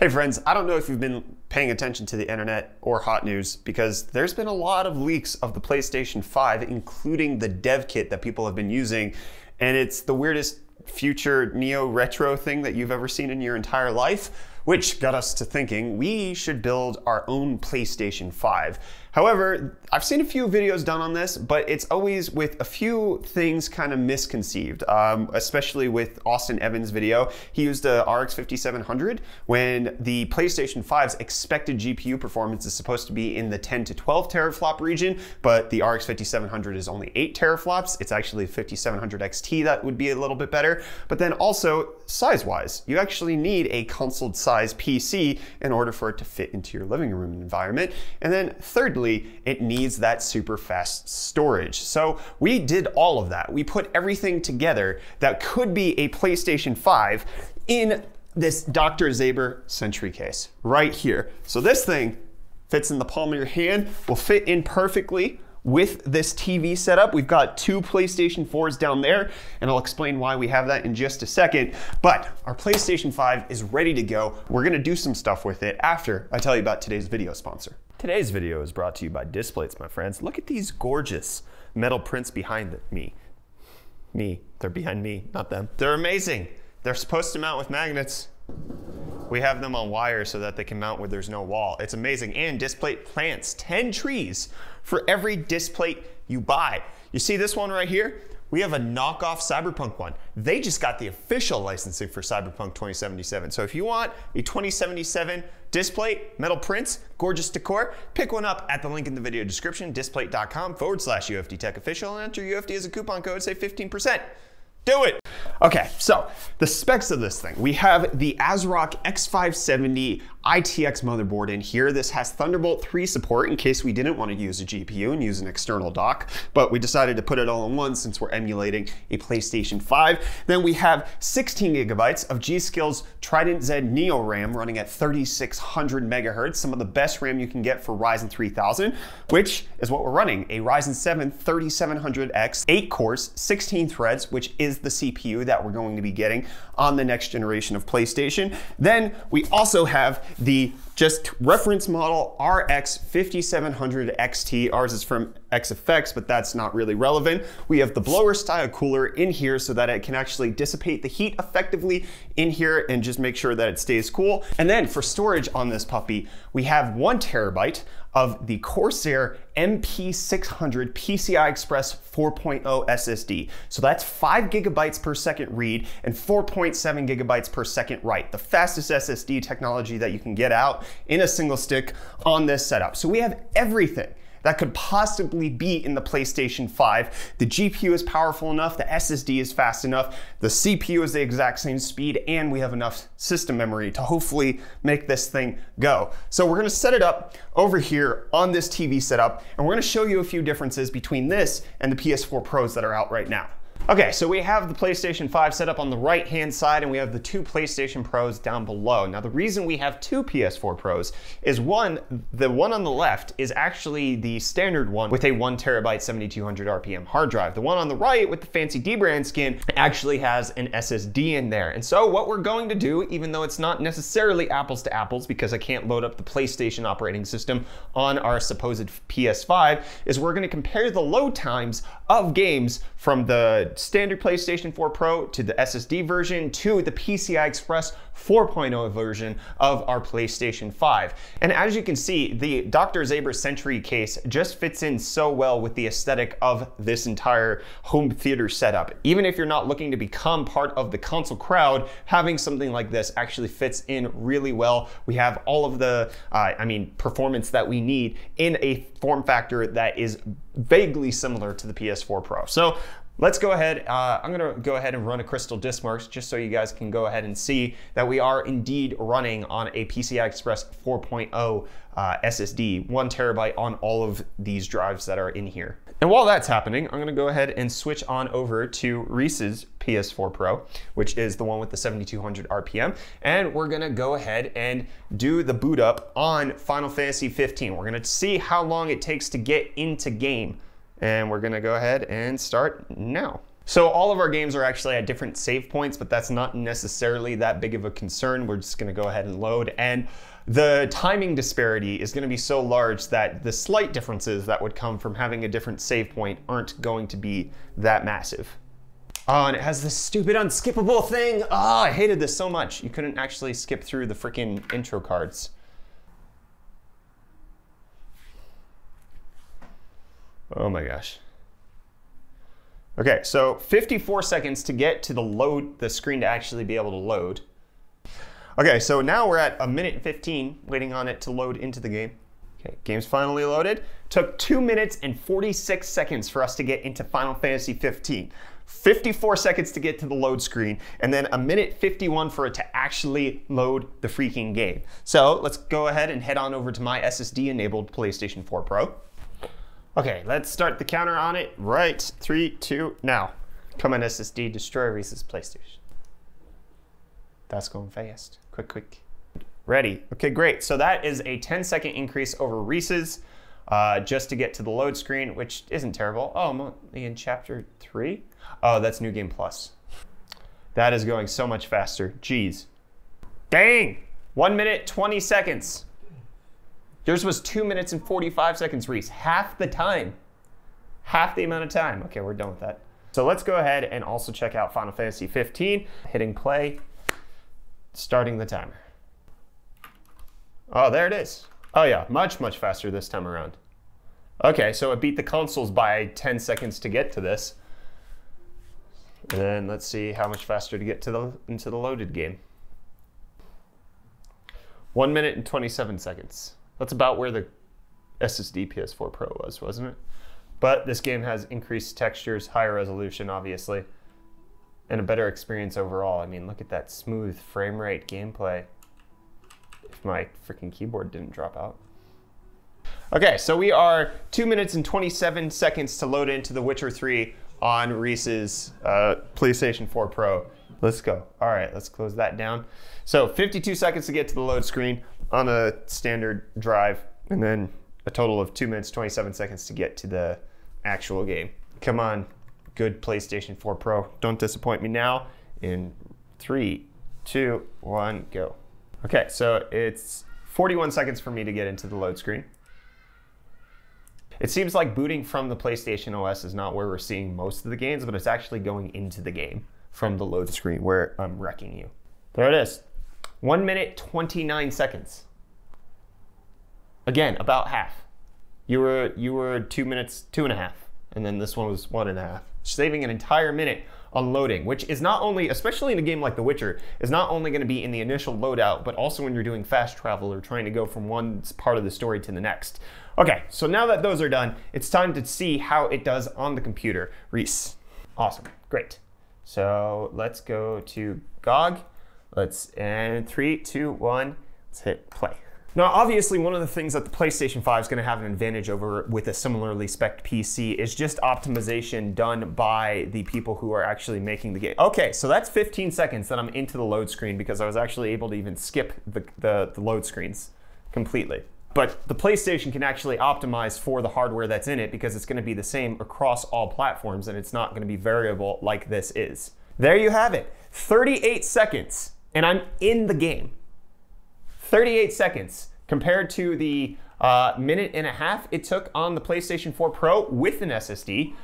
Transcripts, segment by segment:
Hey friends, I don't know if you've been paying attention to the internet or hot news, because there's been a lot of leaks of the PlayStation 5, including the dev kit that people have been using, and it's the weirdest future neo-retro thing that you've ever seen in your entire life, which got us to thinking we should build our own PlayStation 5. However, I've seen a few videos done on this, but it's always with a few things kind of misconceived, especially with Austin Evans' video. He used the RX 5700 when the PlayStation 5's expected GPU performance is supposed to be in the 10 to 12 teraflop region, but the RX 5700 is only 8 teraflops. It's actually 5700 XT that would be a little bit better. But then also, size-wise, you actually need a console size PC in order for it to fit into your living room environment. And then thirdly, it needs that super fast storage. So we did all of that. We put everything together that could be a PlayStation 5 in this Dr. Zaber Sentry case right here. So this thing fits in the palm of your hand, will fit in perfectly with this TV setup. We've got 2 PlayStation 4s down there, and I'll explain why we have that in just a second. But our PlayStation 5 is ready to go. We're gonna do some stuff with it after I tell you about today's video sponsor. Today's video is brought to you by Displates, my friends. Look at these gorgeous metal prints behind me. They're behind me, not them. They're amazing. They're supposed to mount with magnets. We have them on wire so that they can mount where there's no wall. It's amazing. And Displate plants 10 trees for every Displate you buy. You see this one right here? We have a knockoff Cyberpunk one. They just got the official licensing for Cyberpunk 2077. So if you want a 2077 Displate, metal prints, gorgeous decor, pick one up at the link in the video description, displate.com/UFD Tech official, and enter UFD as a coupon code, save 15%. Do it. Okay, so the specs of this thing. We have the ASRock X570 ITX motherboard in here. This has Thunderbolt 3 support in case we didn't want to use a GPU and use an external dock, but we decided to put it all in one since we're emulating a PlayStation 5. Then we have 16 gigabytes of G-Skill's Trident Z Neo RAM running at 3600 megahertz, some of the best RAM you can get for Ryzen 3000, which is what we're running, a Ryzen 7 3700X, 8 cores, 16 threads, which is the CPU that we're going to be getting on the next generation of PlayStation. Then we also have the just reference model RX 5700 XT. Ours is from XFX, but that's not really relevant. We have the blower style cooler in here so that it can actually dissipate the heat effectively in here and just make sure that it stays cool. And then for storage on this puppy, we have 1 terabyte of the Corsair MP600 PCI Express 4.0 SSD. So that's 5 gigabytes per second read and 4.7 gigabytes per second write, the fastest SSD technology that you can get out in a single stick on this setup. So we have everything that could possibly be in the PlayStation 5. The GPU is powerful enough, the SSD is fast enough, the CPU is the exact same speed, and we have enough system memory to hopefully make this thing go. So we're gonna set it up over here on this TV setup, and we're gonna show you a few differences between this and the PS4 Pros that are out right now. Okay, so we have the PlayStation 5 set up on the right-hand side, and we have the 2 PlayStation Pros down below. Now, the reason we have 2 PS4 Pros is the one on the left is actually the standard one with a 1 terabyte 7200 RPM hard drive. The one on the right with the fancy D-brand skin actually has an SSD in there. And so what we're going to do, even though it's not necessarily apples to apples because I can't load up the PlayStation operating system on our supposed PS5, is we're gonna compare the load times of games from the standard PlayStation 4 Pro to the SSD version to the PCI Express 4.0 version of our PlayStation 5. And as you can see, the Dr. Zaber Sentry case just fits in so well with the aesthetic of this entire home theater setup. Even if you're not looking to become part of the console crowd, having something like this actually fits in really well. We have all of the, performance that we need in a form factor that is vaguely similar to the PS4 Pro. So let's go ahead, I'm gonna go ahead and run a Crystal Disk Mark just so you guys can go ahead and see that we are indeed running on a PCI Express 4.0 SSD, 1 terabyte on all of these drives that are in here. And while that's happening, I'm gonna go ahead and switch on over to Reese's PS4 Pro, which is the one with the 7200 RPM. And we're gonna go ahead and do the boot up on Final Fantasy XV. We're gonna see how long it takes to get into game. And we're gonna go ahead and start now. So all of our games are actually at different save points, but that's not necessarily that big of a concern. We're just gonna go ahead and load. And the timing disparity is gonna be so large that the slight differences that would come from having a different save point aren't going to be that massive. Oh, and it has this stupid unskippable thing. Oh, I hated this so much. You couldn't actually skip through the freaking intro cards. Oh my gosh. Okay, so 54 seconds to get to the screen to actually be able to load. Okay, so now we're at 1:15 waiting on it to load into the game. Okay, game's finally loaded. Took 2 minutes and 46 seconds for us to get into Final Fantasy XV. 54 seconds to get to the load screen, and then 1:51 for it to actually load the freaking game. So let's go ahead and head on over to my SSD-enabled PlayStation 4 Pro. Okay, let's start the counter on it. Right, 3, 2, now. Come on, SSD, destroy Reese's PlayStation. That's going fast. Quick, quick. Ready. Okay, great. So that is a 10-second increase over Reese's just to get to the load screen, which isn't terrible. Oh, I'm only in chapter 3. Oh, that's New Game Plus. That is going so much faster. Jeez. Dang! 1 minute, 20 seconds. Yours was 2 minutes and 45 seconds, Reese. Half the time. Half the amount of time. Okay, we're done with that. So let's go ahead and also check out Final Fantasy XV. Hitting play, starting the timer. Oh, there it is. Oh yeah, much, much faster this time around. Okay, so it beat the consoles by 10 seconds to get to this. And then let's see how much faster to get to into the loaded game. 1 minute and 27 seconds. That's about where the SSD PS4 Pro was, wasn't it? But this game has increased textures, higher resolution, obviously, and a better experience overall. I mean, look at that smooth frame rate gameplay. If my freaking keyboard didn't drop out. Okay, so we are 2 minutes and 27 seconds to load into The Witcher 3 on Reese's PlayStation 4 Pro. Let's go. All right, let's close that down. So 52 seconds to get to the load screen on a standard drive, and then a total of 2 minutes, 27 seconds to get to the actual game. Come on, good PlayStation 4 Pro. Don't disappoint me now. In 3, 2, 1, go. Okay, so it's 41 seconds for me to get into the load screen. It seems like booting from the PlayStation OS is not where we're seeing most of the gains, but it's actually going into the game from the load screen where I'm wrecking you. There it is. 1 minute, 29 seconds. Again, about half. You were 2 minutes, 2.5, and then this one was 1.5. Saving an entire minute on loading, which is not only, especially in a game like The Witcher, is not only gonna be in the initial loadout, but also when you're doing fast travel or trying to go from one part of the story to the next. Okay, so now that those are done, it's time to see how it does on the computer. Reese. Awesome, great. So let's go to GOG. And 3, 2, 1, let's hit play. Now, obviously, one of the things that the PlayStation 5 is going to have an advantage over with a similarly spec'd PC is just optimization done by the people who are actually making the game. Okay, so that's 15 seconds that I'm into the load screen because I was actually able to even skip the load screens completely. But the PlayStation can actually optimize for the hardware that's in it because it's going to be the same across all platforms and it's not going to be variable like this is. There you have it, 38 seconds, and I'm in the game. 38 seconds compared to the 1.5 minutes it took on the PlayStation 4 Pro with an SSD.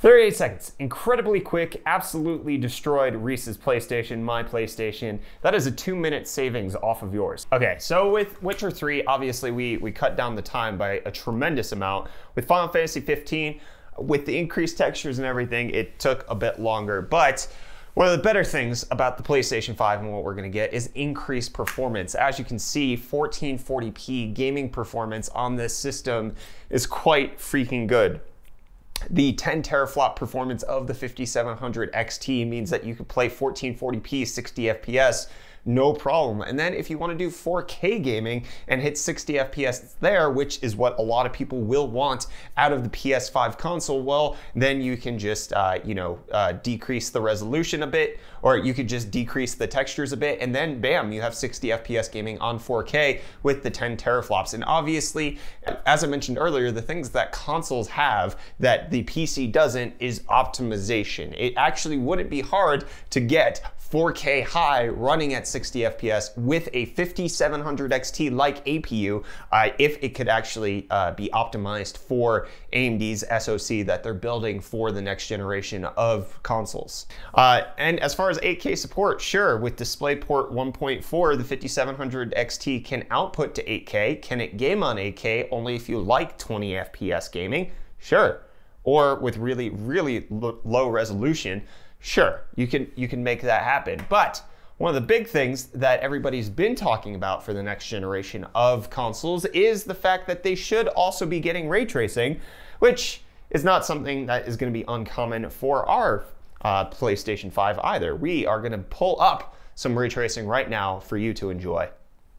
38 seconds, incredibly quick, absolutely destroyed Reese's PlayStation, my PlayStation. That is a 2-minute savings off of yours. Okay, so with Witcher 3, obviously we cut down the time by a tremendous amount. With Final Fantasy 15, with the increased textures and everything, it took a bit longer, but one of the better things about the PlayStation 5 and what we're gonna get is increased performance. As you can see, 1440p gaming performance on this system is quite freaking good. The 10 teraflop performance of the 5700 XT means that you can play 1440p 60 FPS no problem. And then if you want to do 4K gaming and hit 60 FPS there, which is what a lot of people will want out of the PS5 console, well, then you can just decrease the resolution a bit, or you could just decrease the textures a bit, and then bam, you have 60 FPS gaming on 4K with the 10 teraflops. And obviously, as I mentioned earlier, the things that consoles have that the PC doesn't is optimization. It actually wouldn't be hard to get 4K high running at 60 FPS with a 5700 XT like APU if it could actually be optimized for AMD's SoC that they're building for the next generation of consoles. And as far as 8K support, sure, with DisplayPort 1.4, the 5700 XT can output to 8K. Can it game on 8K only if you like 20 FPS gaming? Sure. Or with really, really low resolution, sure, you can make that happen. But one of the big things that everybody's been talking about for the next generation of consoles is the fact that they should also be getting ray tracing, which is not something that is going to be uncommon for our PlayStation 5 either. We are going to pull up some ray tracing right now for you to enjoy.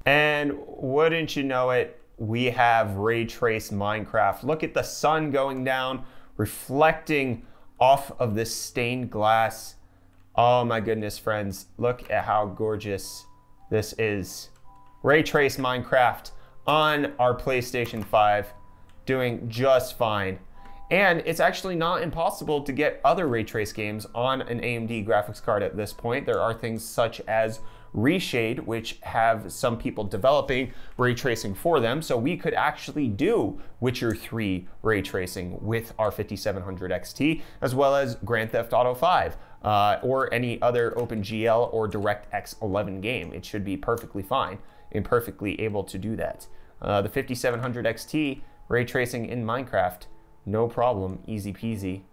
And wouldn't you know it, we have ray traced Minecraft. Look at the sun going down, reflecting off of this stained glass. Oh my goodness, friends, look at how gorgeous this is. Ray Trace Minecraft on our PlayStation 5, doing just fine. And it's actually not impossible to get other Ray Trace games on an AMD graphics card at this point. There are things such as Reshade, which have some people developing ray tracing for them. So we could actually do Witcher 3 ray tracing with our 5700 XT, as well as Grand Theft Auto 5 or any other OpenGL or DirectX 11 game. It should be perfectly fine and perfectly able to do that. The 5700 XT ray tracing in Minecraft, no problem, easy peasy.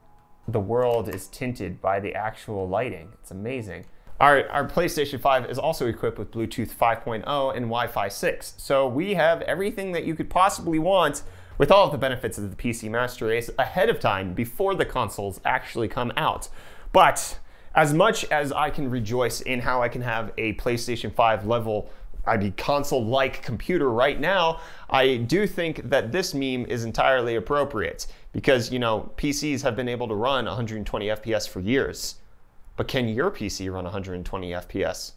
The world is tinted by the actual lighting. It's amazing. Our PlayStation 5 is also equipped with Bluetooth 5.0 and Wi-Fi 6. So we have everything that you could possibly want with all of the benefits of the PC Master Race ahead of time before the consoles actually come out. But as much as I can rejoice in how I can have a PlayStation 5 level, console-like computer right now, I do think that this meme is entirely appropriate because, you know, PCs have been able to run 120 FPS for years. But can your PC run 120 FPS?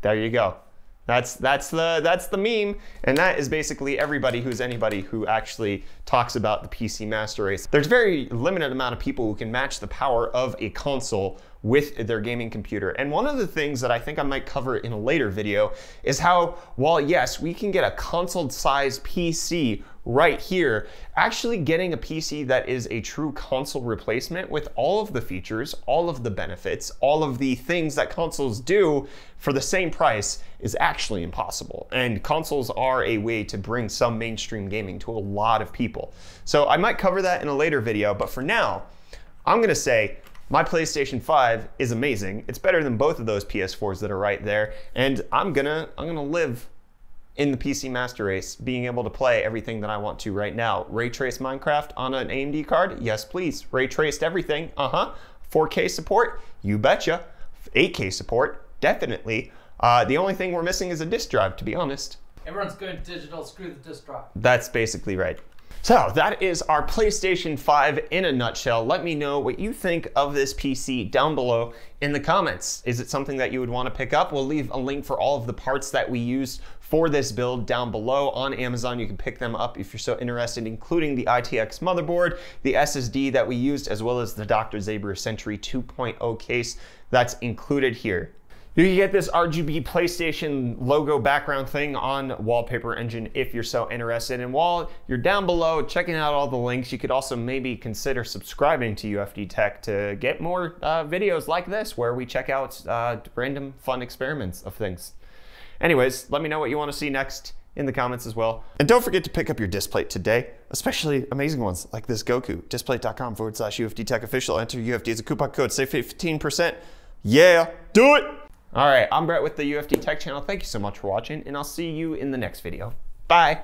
There you go. That's the meme, and that is basically everybody who's anybody who actually talks about the PC Master Race. There's very limited amount of people who can match the power of a console with their gaming computer. And one of the things that I think I might cover in a later video is how, while yes, we can get a console-sized PC right here, actually getting a PC that is a true console replacement with all of the features, all of the benefits, all of the things that consoles do for the same price is actually impossible. And consoles are a way to bring some mainstream gaming to a lot of people. So I might cover that in a later video, but for now, I'm gonna say, my PlayStation 5 is amazing. It's better than both of those PS4s that are right there. And I'm gonna live in the PC Master Race, being able to play everything that I want to right now. Ray Trace Minecraft on an AMD card? Yes, please. Ray traced everything, 4K support? You betcha. 8K support? Definitely. The only thing we're missing is a disk drive, to be honest. Everyone's going digital, screw the disk drive. That's basically right. So that is our PlayStation 5 in a nutshell. Let me know what you think of this PC down below in the comments. Is it something that you would want to pick up? We'll leave a link for all of the parts that we used for this build down below on Amazon. You can pick them up if you're so interested, including the ITX motherboard, the SSD that we used, as well as the Dr. Zaber Sentry 2.0 case that's included here. You can get this RGB PlayStation logo background thing on Wallpaper Engine if you're so interested. And while you're down below checking out all the links, you could also maybe consider subscribing to UFD Tech to get more videos like this where we check out random fun experiments of things. Anyways, let me know what you want to see next in the comments as well. And don't forget to pick up your Displate today, especially amazing ones like this Goku. Displate.com/UFD Tech official. Enter UFD as a coupon code. Save 15%. Yeah, do it! All right, I'm Brett with the UFD Tech channel. Thank you so much for watching, and I'll see you in the next video. Bye.